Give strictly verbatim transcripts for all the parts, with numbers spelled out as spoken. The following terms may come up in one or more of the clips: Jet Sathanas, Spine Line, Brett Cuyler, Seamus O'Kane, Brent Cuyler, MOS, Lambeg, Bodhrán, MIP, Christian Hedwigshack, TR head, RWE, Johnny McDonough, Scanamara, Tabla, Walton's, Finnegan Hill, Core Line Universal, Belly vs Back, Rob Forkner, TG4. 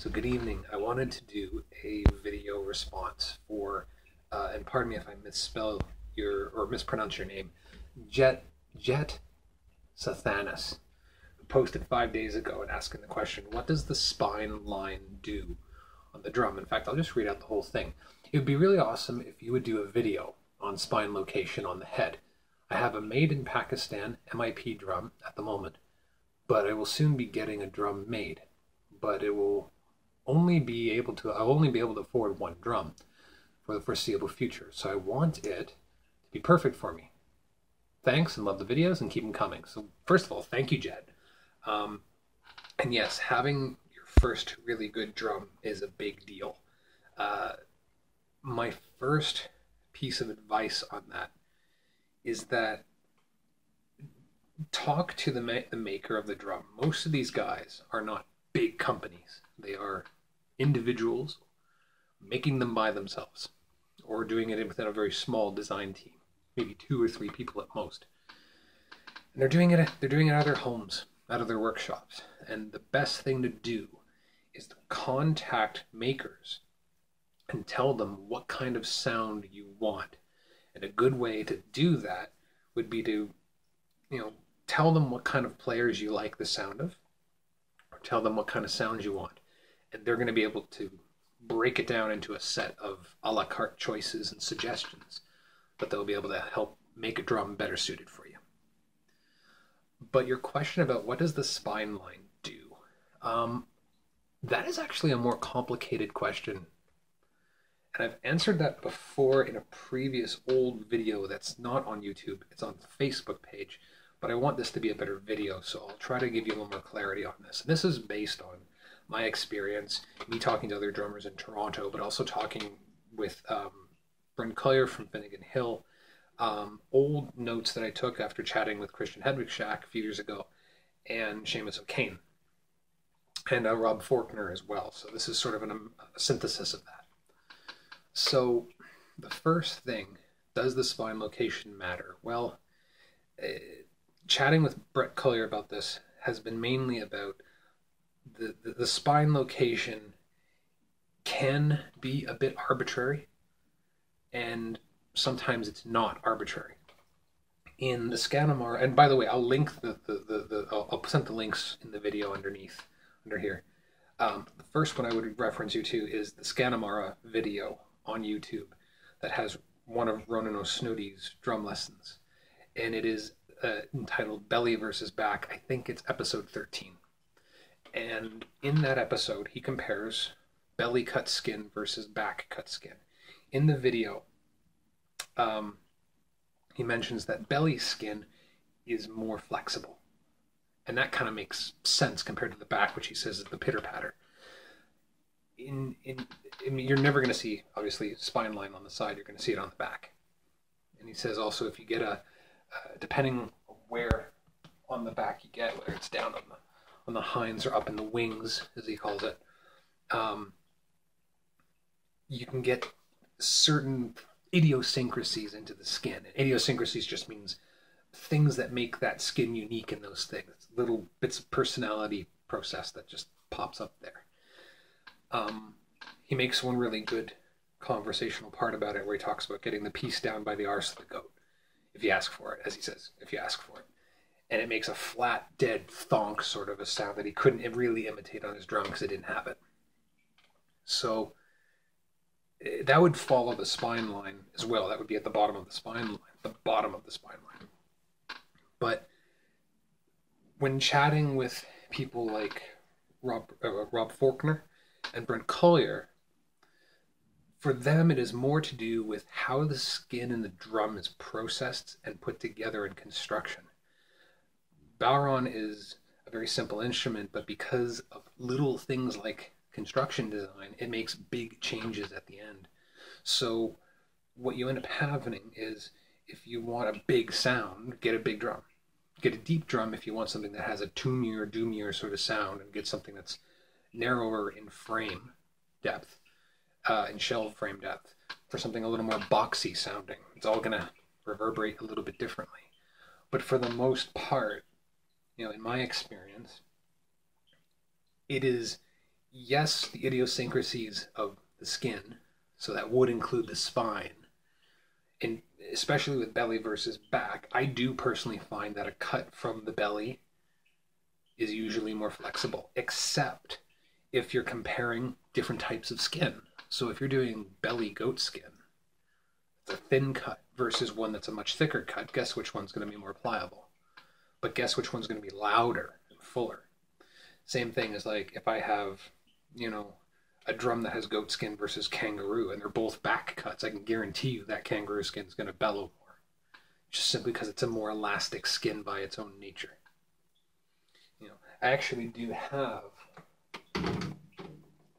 So good evening. I wanted to do a video response for, uh, and pardon me if I misspell your, or mispronounce your name, Jet, Jet Sathanas, who posted five days ago and asking the question, what does the spine line do on the drum? In fact, I'll just read out the whole thing. It would be really awesome if you would do a video on spine location on the head. I have a made in Pakistan M I P drum at the moment, but I will soon be getting a drum made, but it will only be able to, I'll only be able to afford one drum for the foreseeable future. So I want it to be perfect for me. Thanks, and love the videos, and keep them coming. So first of all, thank you, Jed. Um, and yes, having your first really good drum is a big deal. Uh, my first piece of advice on that is that talk to the, ma the maker of the drum. Most of these guys are not big companies. They are individuals making them by themselves or doing it within a very small design team, maybe two or three people at most. And they're doing it, they're doing it out of their homes, out of their workshops. And the best thing to do is to contact makers and tell them what kind of sound you want. And a good way to do that would be to, you know, tell them what kind of players you like the sound of, or tell them what kind of sound you want. And they're going to be able to break it down into a set of a la carte choices and suggestions that they'll be able to help make a drum better suited for you. But your question about what does the spine line do? Um, that is actually a more complicated question. And I've answered that before in a previous old video that's not on YouTube. It's on the Facebook page, but I want this to be a better video, so I'll try to give you a little more clarity on this. And this is based on my experience, me talking to other drummers in Toronto, but also talking with um, Brent Cuyler from Finnegan Hill, um, old notes that I took after chatting with Christian Hedwigshack a few years ago, and Seamus O'Kane, and uh, Rob Forkner as well. So this is sort of an, um, a synthesis of that. So the first thing, does the spine location matter? Well, uh, chatting with Brett Cuyler about this has been mainly about the, the, the spine location can be a bit arbitrary, and sometimes it's not arbitrary. In the Scanamara, and by the way, I'll link the, the, the, the I'll, I'll send the links in the video underneath, under here. Um, the first one I would reference you to is the Scanamara video on YouTube that has one of Ronan O'Snoody's drum lessons, and it is uh, entitled Belly versus Back. I think it's episode thirteen, and in that episode he compares belly cut skin versus back cut skin. In the video, um, he mentions that belly skin is more flexible, and that kind of makes sense compared to the back, which he says is the pitter-patter. In, in, I mean, you're never going to see, obviously, spine line on the side. You're going to see it on the back. And he says also if you get a, uh, depending where on the back you get, whether it's down on the, on the hinds or up in the wings, as he calls it, um, you can get certain idiosyncrasies into the skin. And idiosyncrasies just means things that make that skin unique in those things. It's little bits of personality process that just pops up there. Um, he makes one really good conversational part about it where he talks about getting the piece down by the arse of the goat, if you ask for it, as he says, if you ask for it. And it makes a flat, dead thonk sort of a sound that he couldn't really imitate on his drum because it didn't have it. So that would follow the spine line as well. That would be at the bottom of the spine line, the bottom of the spine line. But when chatting with people like Rob, uh, Rob Forkner, and Brent Cuyler, for them it is more to do with how the skin and the drum is processed and put together in construction. Bodhrán is a very simple instrument, but because of little things like construction design, it makes big changes at the end. So what you end up having is, if you want a big sound, get a big drum. Get a deep drum if you want something that has a toomier, doomier sort of sound, and get something that's narrower in frame depth, uh, in shell frame depth, for something a little more boxy sounding. It's all going to reverberate a little bit differently. But for the most part, you know, in my experience, it is yes, the idiosyncrasies of the skin, so that would include the spine, and especially with belly versus back, I do personally find that a cut from the belly is usually more flexible, except if you're comparing different types of skin. So if you're doing belly goat skin, it's a thin cut versus one that's a much thicker cut, guess which one's going to be more pliable, but guess which one's going to be louder and fuller. Same thing as like if I have, you know, a drum that has goat skin versus kangaroo, and they're both back cuts, I can guarantee you that kangaroo skin is going to bellow more, just simply because it's a more elastic skin by its own nature. You know, I actually do have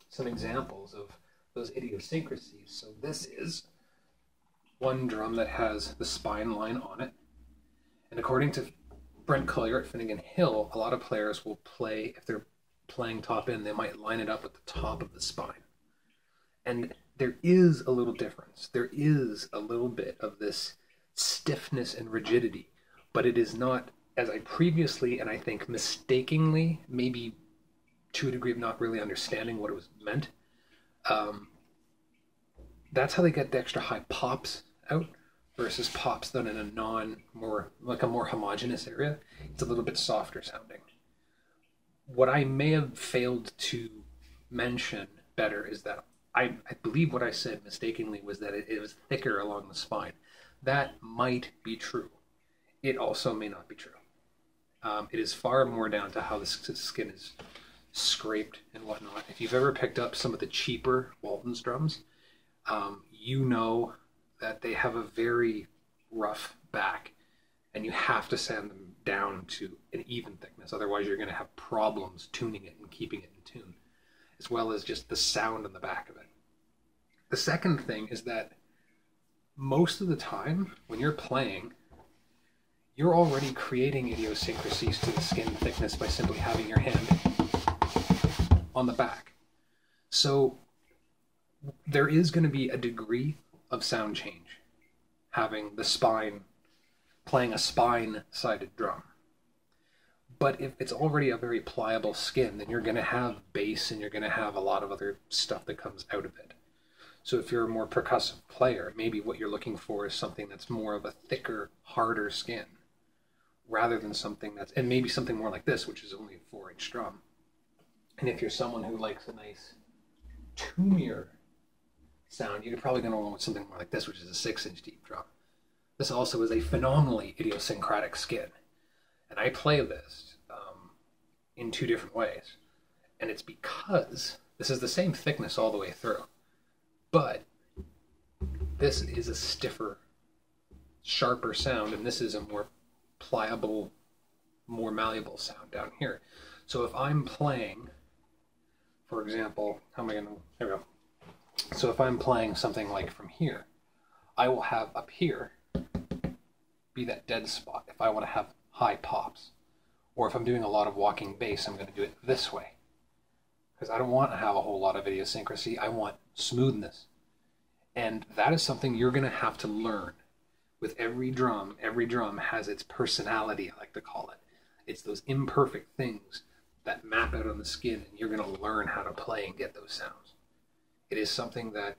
some examples of those idiosyncrasies. So this is one drum that has the spine line on it, and according to Brent Cuyler at Finnegan Hill, a lot of players will play, if they're playing top end, they might line it up at the top of the spine. And there is a little difference. There is a little bit of this stiffness and rigidity, but it is not, as I previously, and I think mistakenly, maybe to a degree of not really understanding what it was meant, um, that's how they get the extra high pops out, versus pops done in a non, more like a more homogeneous area. It's a little bit softer sounding. What I may have failed to mention better is that I, I believe what I said mistakenly was that it, it was thicker along the spine. That might be true. It also may not be true. Um, it is far more down to how the skin is scraped and whatnot. If you've ever picked up some of the cheaper Walton's drums, um, you know that they have a very rough back, and you have to sand them down to an even thickness, otherwise you're going to have problems tuning it and keeping it in tune, as well as just the sound on the back of it. The second thing is that most of the time when you're playing, you're already creating idiosyncrasies to the skin thickness by simply having your hand on the back. So there is going to be a degree of sound change having the spine, playing a spine sided drum, but if it's already a very pliable skin, then you're going to have bass and you're going to have a lot of other stuff that comes out of it. So if you're a more percussive player, maybe what you're looking for is something that's more of a thicker, harder skin, rather than something that's, and maybe something more like this, which is only a four inch drum. And if you're someone who likes a nice tuneier sound, you're probably going to want something more like this, which is a six inch deep drum. This also is a phenomenally idiosyncratic skin, and I play this um, in two different ways, and it's because this is the same thickness all the way through, but this is a stiffer, sharper sound, and this is a more pliable, more malleable sound down here. So if I'm playing, for example, how am I going to, there we go. So if I'm playing something like from here, I will have up here be that dead spot if I want to have high pops. Or if I'm doing a lot of walking bass, I'm going to do it this way, because I don't want to have a whole lot of idiosyncrasy. I want smoothness. And that is something you're going to have to learn with every drum. Every drum has its personality, I like to call it. It's those imperfect things that map out on the skin, and you're going to learn how to play and get those sounds. It is something that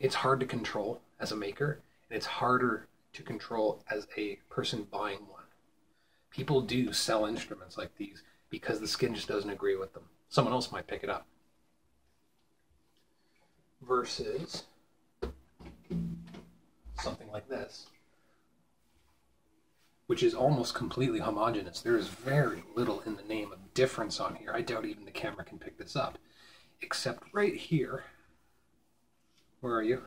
it's hard to control as a maker, and it's harder to control as a person buying one. People do sell instruments like these because the skin just doesn't agree with them. Someone else might pick it up. Versus something like this, which is almost completely homogeneous. There is very little in the name of difference on here. I doubt even the camera can pick this up. Except right here, where are you?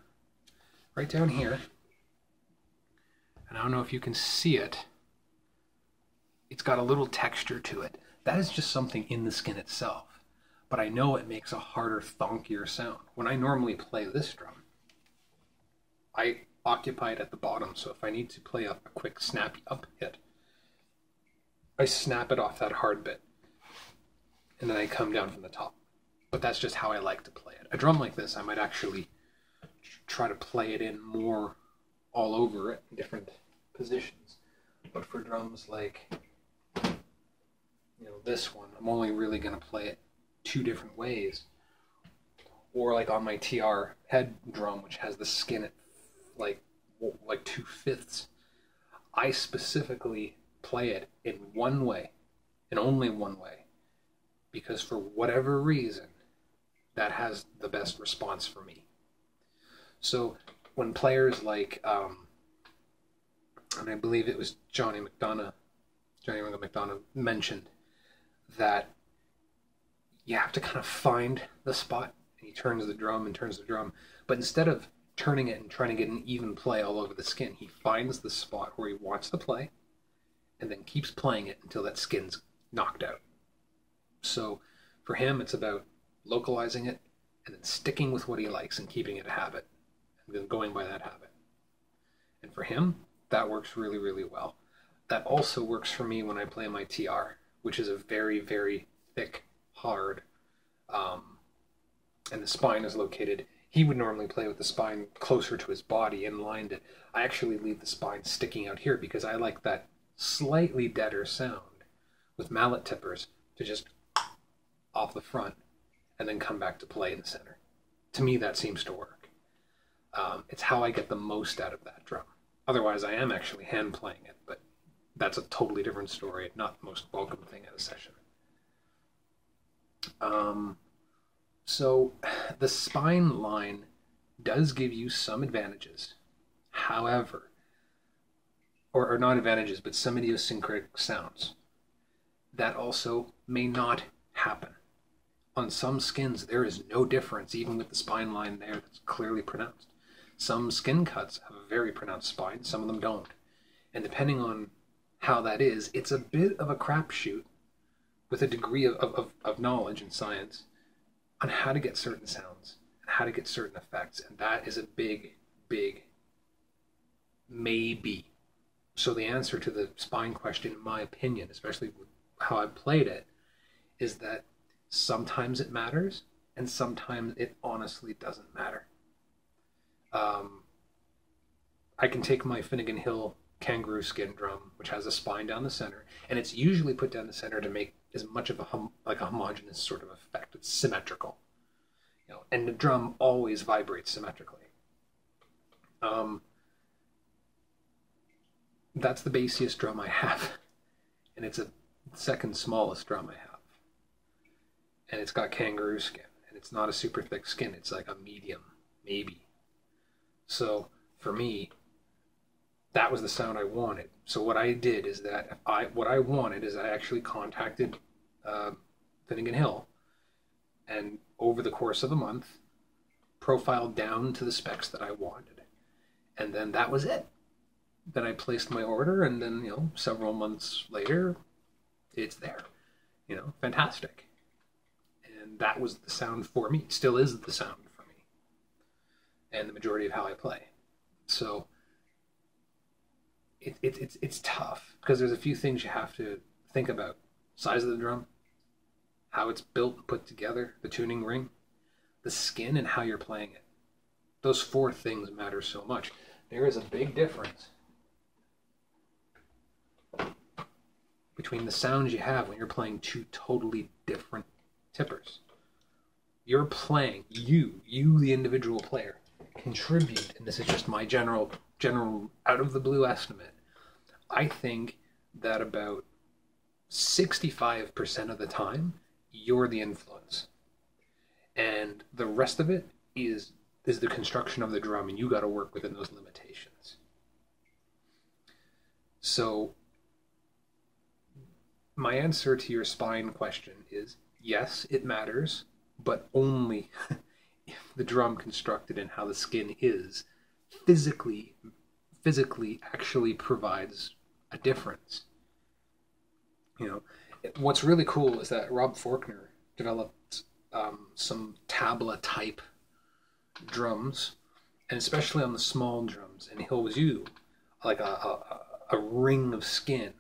Right down here, and I don't know if you can see it, it's got a little texture to it. That is just something in the skin itself, but I know it makes a harder, thonkier sound. When I normally play this drum, I occupy it at the bottom, so if I need to play up a quick snappy up hit, I snap it off that hard bit, and then I come down from the top. But that's just how I like to play it. A drum like this, I might actually try to play it in more all over it in different positions. But for drums like, you know, this one, I'm only really going to play it two different ways. Or like on my T R head drum, which has the skin at like like two fifths, I specifically play it in one way, and only one way, because for whatever reason, that has the best response for me. So when players like, um, and I believe it was Johnny McDonough, Johnny McDonough mentioned that you have to kind of find the spot. He turns the drum and turns the drum, but instead of turning it and trying to get an even play all over the skin, he finds the spot where he wants to play and then keeps playing it until that skin's knocked out. So for him, it's about localizing it and then sticking with what he likes and keeping it a habit and then going by that habit. And for him, that works really, really well. That also works for me when I play my T R, which is a very, very thick, hard, um, and the spine is located. He would normally play with the spine closer to his body and lined it. I actually leave the spine sticking out here because I like that slightly deader sound with mallet tippers to just off the front and then come back to play in the center. To me, that seems to work. Um, it's how I get the most out of that drum. Otherwise, I am actually hand playing it, but that's a totally different story. Not the most welcome thing at a session. Um... So the spine line does give you some advantages, however, or, or not advantages, but some idiosyncratic sounds. That also may not happen. On some skins, there is no difference, even with the spine line there that's clearly pronounced. Some skin cuts have a very pronounced spine, some of them don't. And depending on how that is, it's a bit of a crapshoot with a degree of, of, of knowledge and science on how to get certain sounds and how to get certain effects, and that is a big, big maybe. So the answer to the spine question, in my opinion, especially with how I played it, is that sometimes it matters and sometimes it honestly doesn't matter. Um, I can take my Finnegan Hill kangaroo skin drum, which has a spine down the center, and it's usually put down the center to make as much of a hum, like a homogeneous sort of effect. It's symmetrical, you know, and the drum always vibrates symmetrically. Um, that's the bassiest drum I have, and it's a second smallest drum I have, and it's got kangaroo skin, and it's not a super thick skin. It's like a medium, maybe. So for me, that was the sound I wanted. So what I did is that I, what I wanted is I actually contacted uh, Finnegan Hill, and over the course of a month, profiled down to the specs that I wanted. And then that was it. Then I placed my order, and then, you know, several months later, it's there, you know, fantastic. And that was the sound for me. It still is the sound for me. And the majority of how I play. So It, it, it's, it's tough because there's a few things you have to think about. Size of the drum, how it's built and put together, the tuning ring, the skin, and how you're playing it. Those four things matter so much. There is a big difference between the sounds you have when you're playing two totally different tippers. You're playing, you, you the individual player, contribute, and this is just my general general out of the blue estimate, I think that about sixty-five percent of the time, you're the influence. And the rest of it is, is the construction of the drum, and you got to work within those limitations. So my answer to your spine question is, yes, it matters, but only if the drum constructed and how the skin is physically physically actually provides a difference. You know, what's really cool is that Rob Forkner developed um, some Tabla type drums, and especially on the small drums, and he'll do like a, a, a ring of skin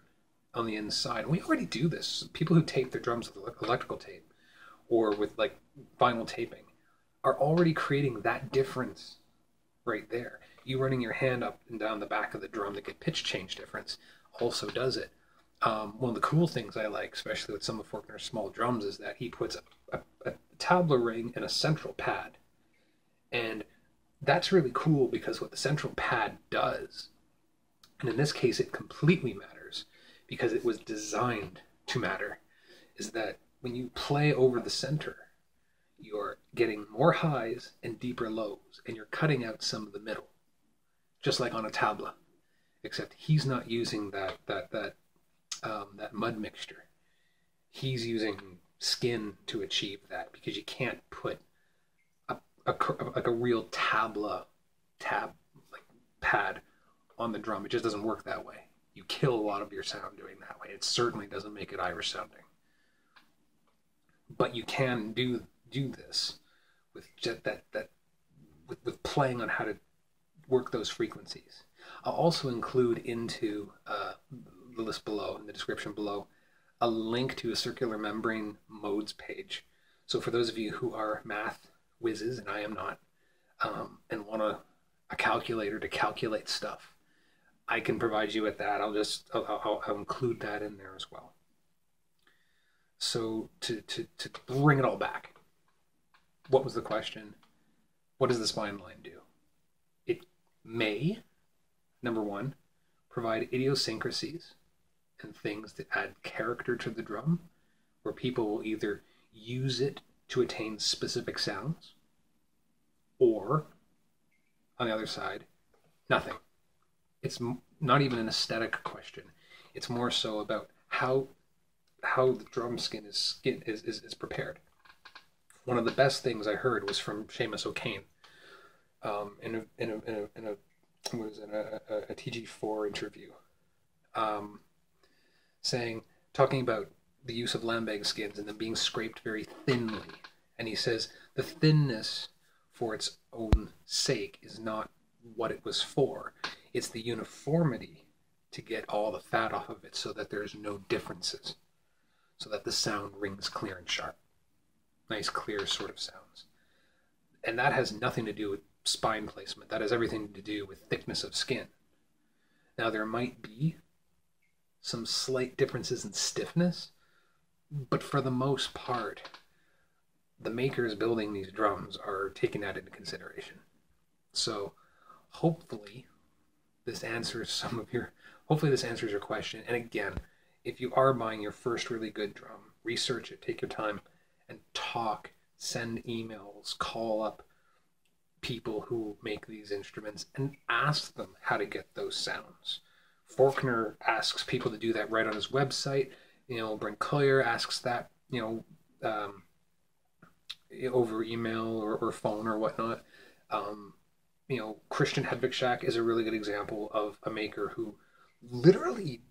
on the inside. And we already do this. People who tape their drums with electrical tape or with like vinyl taping are already creating that difference right there. You running your hand up and down the back of the drum to get pitch change difference also does it. Um, one of the cool things I like, especially with some of Forkner's small drums, is that he puts a, a, Tabla ring and a central pad. And that's really cool because what the central pad does, and in this case it completely matters because it was designed to matter, is that when you play over the center, you're getting more highs and deeper lows, and you're cutting out some of the middle, just like on a tabla, except he's not using that that that um, that mud mixture. He's using skin to achieve that because you can't put a, a like a real tabla tab like pad on the drum. It just doesn't work that way. You kill a lot of your sound doing that way. It certainly doesn't make it Irish sounding. But you can do do this with just that that with, with playing on how to work those frequencies. I'll also include into uh, the list below, in the description below, a link to a circular membrane modes page. So for those of you who are math whizzes, and I am not, um, and want a, a calculator to calculate stuff, I can provide you with that. I'll just I'll, I'll, I'll include that in there as well. So to, to, to bring it all back, what was the question? What does the spine line do? It may, number one, provide idiosyncrasies and things that add character to the drum, where people will either use it to attain specific sounds, or, on the other side, nothing. It's not even an aesthetic question. It's more so about how how the drum skin is skin is, is, is prepared. One of the best things I heard was from Seamus O'Kane um, in a in a in a, in a was in a, a, a T G four interview, um, saying, talking about the use of lambeg skins and them being scraped very thinly. And he says, the thinness for its own sake is not what it was for. It's the uniformity to get all the fat off of it so that there's no differences, so that the sound rings clear and sharp. Nice, clear sort of sounds. And that has nothing to do with spine placement. That has everything to do with thickness of skin. Now, there might be some slight differences in stiffness, but for the most part, the makers building these drums are taking that into consideration. So hopefully this answers some of your, hopefully this answers your question. And again, if you are buying your first really good drum, research it, take your time and talk, send emails, call up people who make these instruments and ask them how to get those sounds. Forkner asks people to do that right on his website. You know, Brent Cuyler asks that, you know, um, over email or, or phone or whatnot. Um, you know, Christian Hedwigshack is a really good example of a maker who literally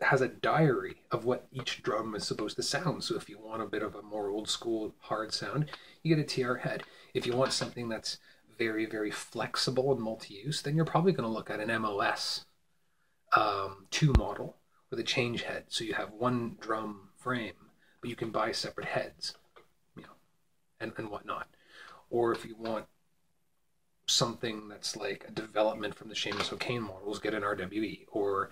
has a diary of what each drum is supposed to sound. So if you want a bit of a more old school hard sound, you get a T R head. If you want something that's very, very flexible and multi-use, then you're probably going to look at an M O S um, two model with a change head. So you have one drum frame, but you can buy separate heads, you know, and, and whatnot. Or if you want something that's like a development from the Seamus O'Kane models, get an R W E. Or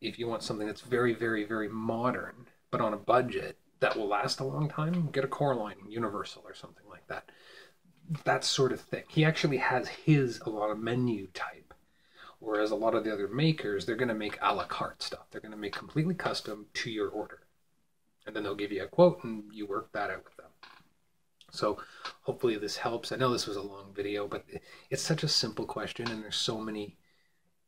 if you want something that's very, very, very modern, but on a budget that will last a long time, get a Core Line Universal or something like that. That sort of thing. He actually has his a lot of menu type, whereas a lot of the other makers, they're going to make a la carte stuff. They're going to make completely custom to your order, and then they'll give you a quote and you work that out with them. So hopefully this helps. I know this was a long video, but it's such a simple question and there's so many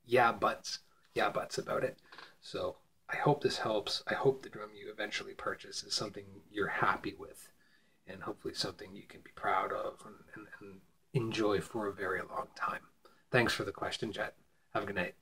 yeah buts yeah buts about it. So I hope this helps. I hope the drum you eventually purchase is something you're happy with, and hopefully something you can be proud of and, and, and enjoy for a very long time. Thanks for the question, Jet. Have a good night.